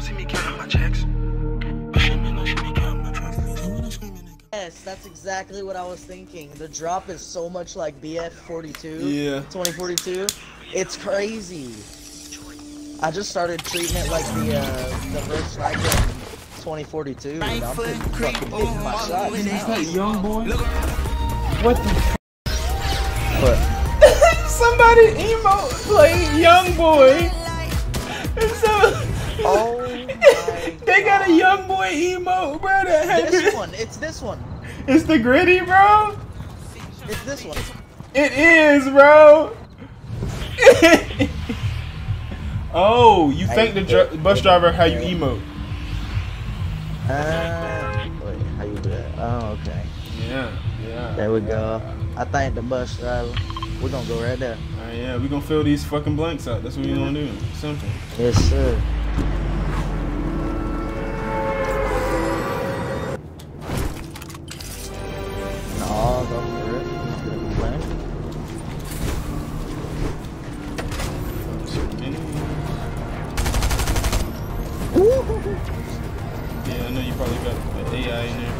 don't see me counting my checks. Yes, that's exactly what I was thinking. The drop is so much like BF42. Yeah. 2042. It's crazy. I just started treating it like the first strike of 2042. And I'm fucking hitting my shots. Is that young boy? What the? What? Somebody emo played young boy. And so. Oh. They got a young boy emote, bro. That had this one. It's this one. It's the gritty, bro. It's this one. It is, bro. Oh, you thank the bus driver how you emote. Wait, how you do that? Oh, okay. Yeah, yeah. There we go. I thank the bus driver. We're gonna go right there. All right, yeah, we're gonna fill these fucking blanks out. That's what we're gonna do. Simple. Yes, sir. Yeah, I know you probably got the AI in there.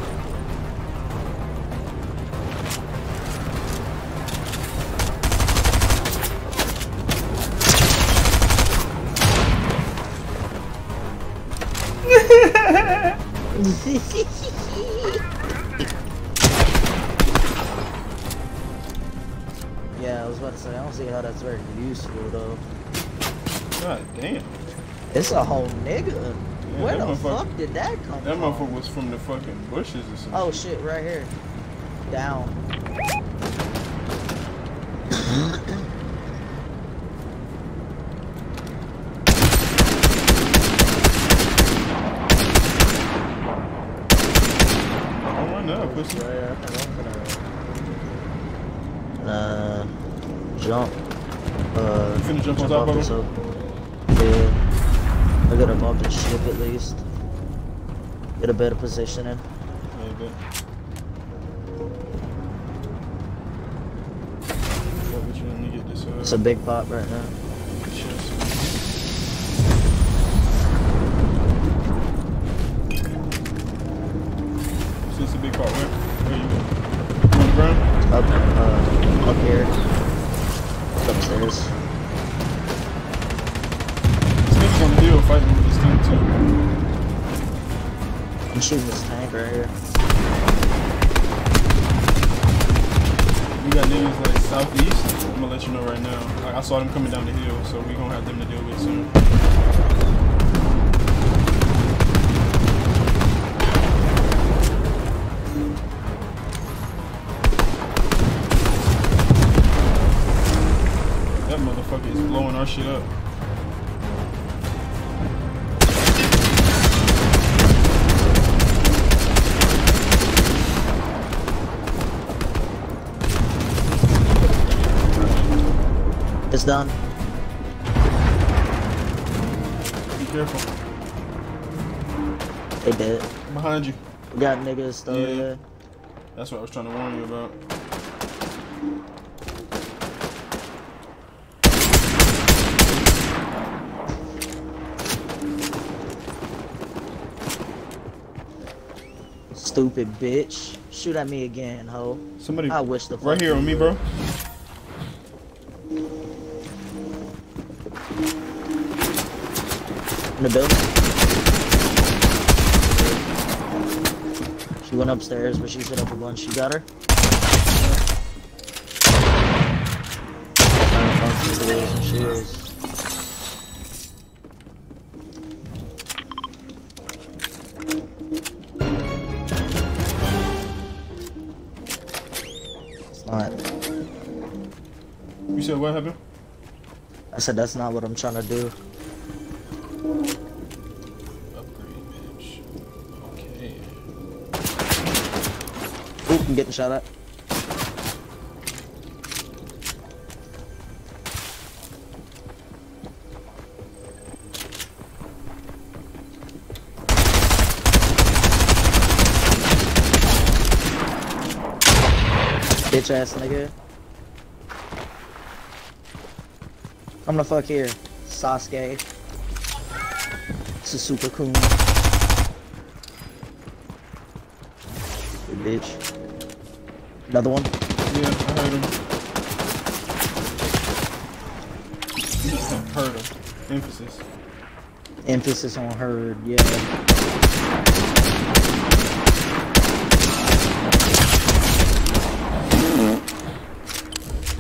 Yeah, I was about to say, I don't see how that's very useful though. God damn. It's a whole nigga. Yeah, where the fuck did that come from? That motherfucker was from the fucking bushes or something. Oh shit, right here. Down. Oh, why not, pussy? Jump. You finna jump on top of him? Yeah. I gotta move the ship at least. Get a better positioning. Maybe. What would you want to get this out? It's a big pot right now. So it's a big pot, right? Where you go? On the ground? Up, up here. It's upstairs. Fighting with this tank too. I'm shooting this tank right here. We got niggas like southeast. I'm gonna let you know right now. Like, I saw them coming down the hill, so we gonna have them to deal with soon. That motherfucker is blowing our shit up. It's done. Be careful. They did. Behind you. We got niggas still there. That's what I was trying to warn you about. Stupid bitch. Shoot at me again, ho. Somebody. I wish the fuck right here on me, bro. In the building. She went upstairs, but she set up a bunch. You got her? She is. It's not. You said what happened? I said that's not what I'm trying to do. Ooh, I'm getting shot at. Bitch ass nigga. I'm the fuck here, Sasuke. It's a super coon. Good bitch. Another one? Yeah, I heard him. I heard him. Emphasis. Emphasis on heard, yeah.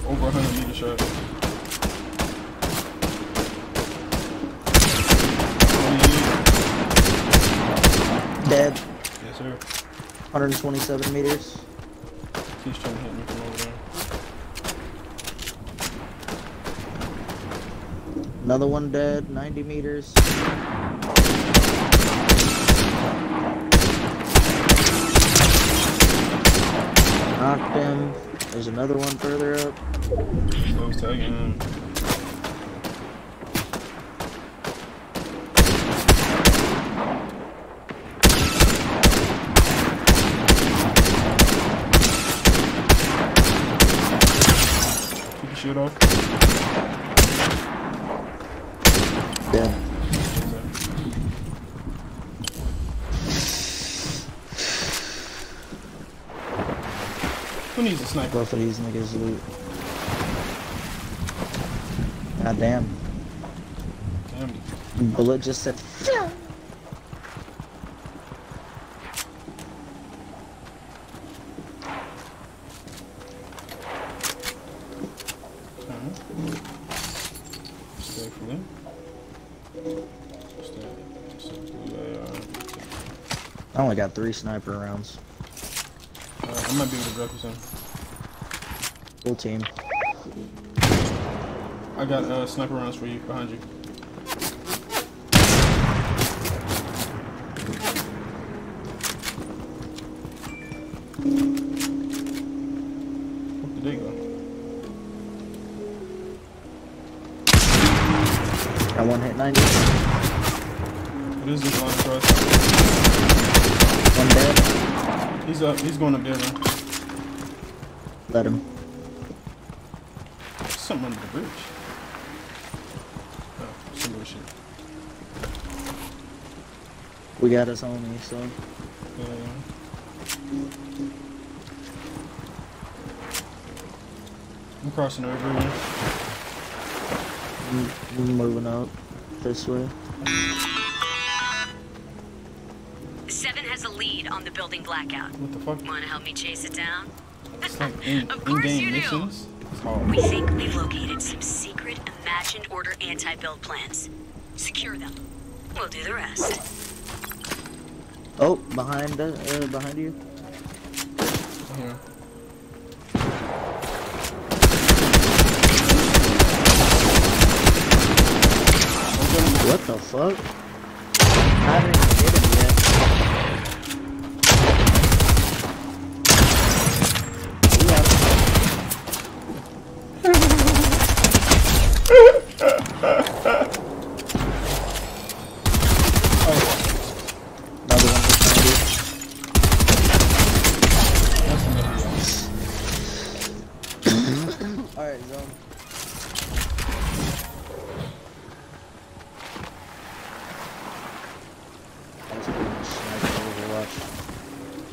Over 100 meter shot. Dead. Yes, sir. 127 meters. He's trying to hit me from over there. Another one dead, 90 meters. Knocked him. There's another one further up. I was tagging him. Shoot off. Damn. Who needs a sniper? Both of these niggas loot. God damn. Damn. Bullet just said. I only got 3 sniper rounds. I might be able to drop you some. Full team. I got sniper rounds for you, behind you. What did they go? Got one hit 90. What is this line for us? One dead. He's up. He's going up there now. Let him. There's something under the bridge. Oh, some more shit. We got us only, so. I'm crossing over here. We're moving up this way. On the building blackout. What the fuck? Wanna help me chase it down? Of course you do. Oh. We think we've located some secret imagined order anti-build plans. Secure them. We'll do the rest. Oh, behind you. Here. What the fuck? I didn't get him yet.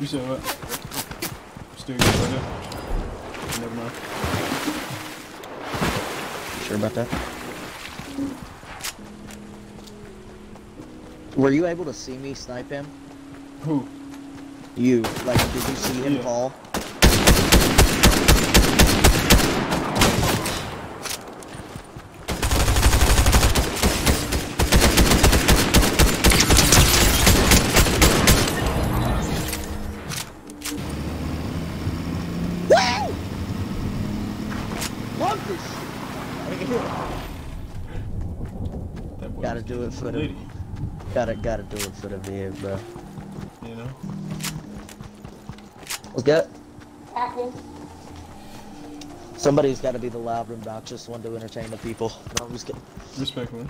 You said what? Steering right there. Never mind. You sure about that? Were you able to see me snipe him? Who? You. Like, did you see him fall? Gotta do it for the gotta do it for the vid, bro. You know. What's that? Nothing. Somebody's gotta be the loud, obnoxious one to entertain the people. No, I'm just kidding. Respectfully.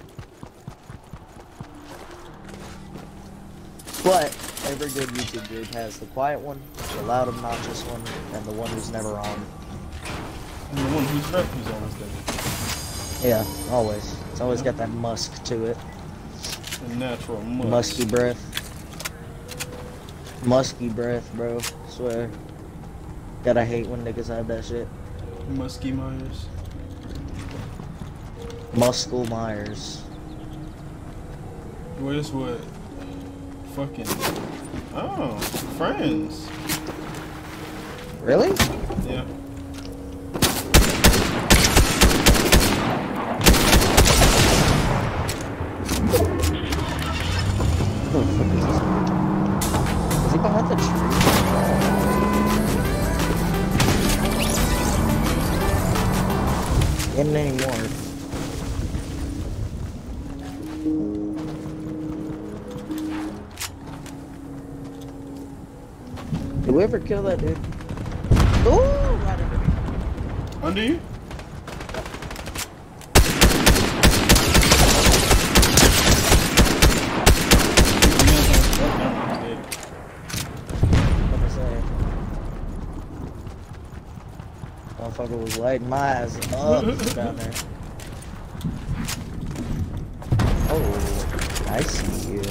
But every good YouTube group has the quiet one, the loud, obnoxious one, and the one who's never on. And the one who's left who's always dead. Yeah, always. It's always got that musk to it. Natural musky breath. Musky breath, bro. Swear. God, I hate when niggas have that shit. Musky Myers. Muscle Myers. Where's what? Fucking. Oh, Friends. Really? Yeah. Who the fuck is this man? Is he behind the tree? Isn't anymore. Did we ever kill that dude? Ooh! Right under me. Under you? Motherfucker was lighting my ass up down there. Oh, I see you.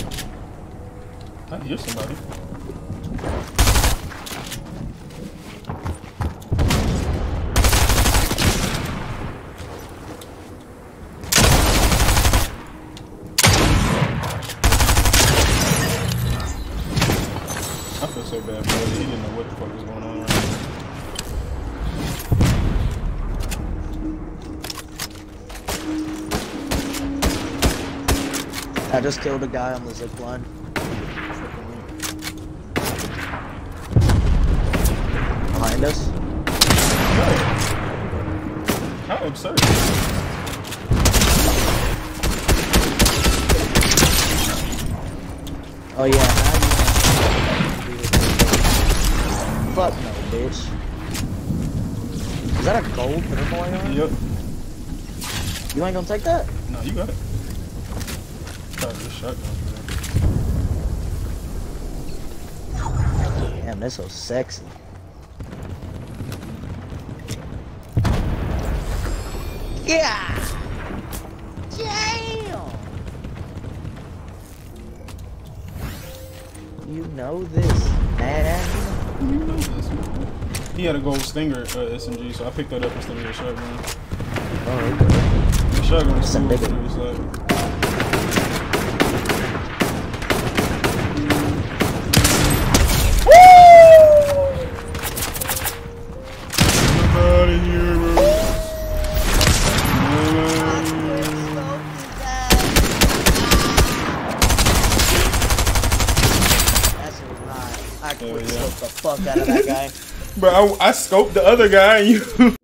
I hear somebody. I feel so bad, bro. He didn't know what the fuck was going on right now. I just killed a guy on the zip line. Behind us. Yo. How absurd. Oh yeah. Fuck no, bitch. Is that a gold purple iron? Yep. You ain't gonna take that? No, you got it. Probably just shotgun, man. Damn, that's so sexy. Yeah! Damn! You know this, man. You know this, man. He had a gold Stinger SMG, so I picked that up instead of your shotgun. Oh, okay. The shotgun was cool, but it was like... I scoped the fuck out of that guy. Bro, I scoped the other guy and you